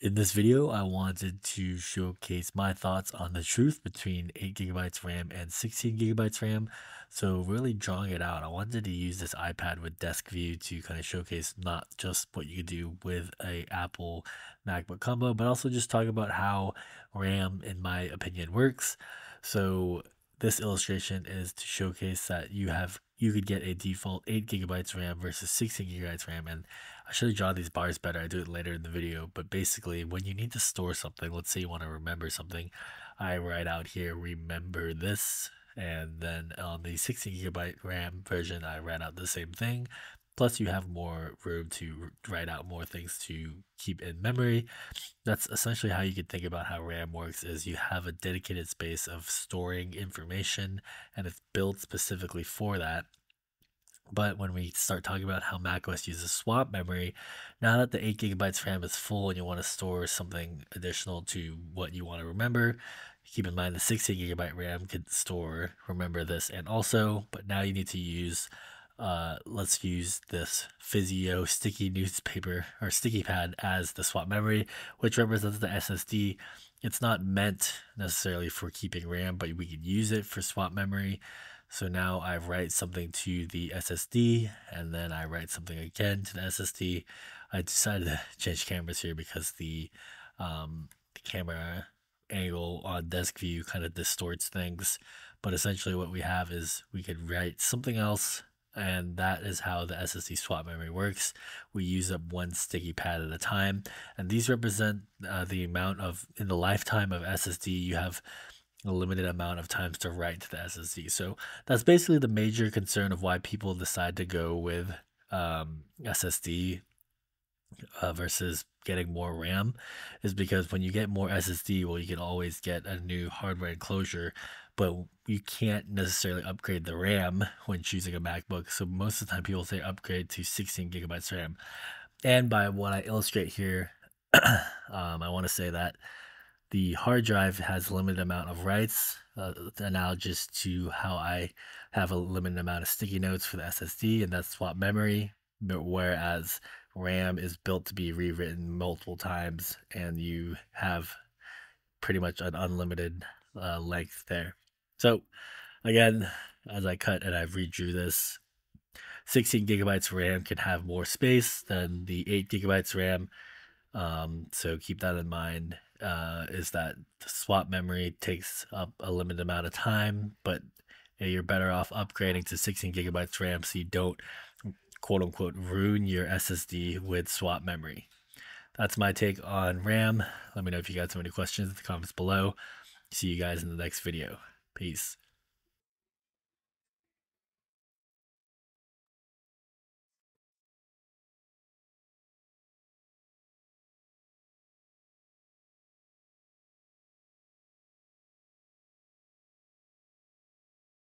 In this video, I wanted to showcase my thoughts on the truth between 8GB RAM and 16GB RAM. So really drawing it out, I wanted to use this iPad with desk view to kind of showcase not just what you could do with an Apple MacBook combo, but also just talk about how RAM, in my opinion, works. So this illustration is to showcase that you could get a default 8GB RAM versus 16GB RAM, and I should have drawn these bars better. I do it later in the video, but basically when you need to store something, let's say you want to remember something, I write out here, remember this, and then on the 16GB RAM version, I write out the same thing. Plus you have more room to write out more things to keep in memory. That's essentially how you could think about how RAM works, is you have a dedicated space of storing information and it's built specifically for that. But when we start talking about how macOS uses swap memory, now that the 8GB RAM is full and you want to store something additional to what you want to remember, keep in mind the 16GB RAM could store remember this and also, but now you need to use let's use this Physio sticky newspaper or sticky pad as the swap memory, which represents the SSD. It's not meant necessarily for keeping RAM, but we can use it for swap memory. So now I write something to the SSD and then I write something again to the SSD. I decided to change cameras here because the camera angle on desk view kind of distorts things. But essentially what we have is we could write something else, and that is how the SSD swap memory works. We use up one sticky pad at a time, and these represent the amount of, in the lifetime of SSD, you have a limited amount of times to write to the SSD. So that's basically the major concern of why people decide to go with SSD versus getting more RAM, is because when you get more SSD, well, you can always get a new hardware enclosure, but you can't necessarily upgrade the RAM when choosing a MacBook. So most of the time people say upgrade to 16GB RAM. And by what I illustrate here, I want to say that the hard drive has a limited amount of writes, analogous to how I have a limited amount of sticky notes for the SSD, and that's swap memory, whereas RAM is built to be rewritten multiple times, and you have pretty much an unlimited length there. So again, as I cut and I redrew this, 16GB RAM can have more space than the 8GB RAM. So keep that in mind, is that the swap memory takes up a limited amount of time, but you're better off upgrading to 16GB RAM so you don't quote unquote ruin your SSD with swap memory. That's my take on RAM. Let me know if you guys have any questions in the comments below. See you guys in the next video. Peace.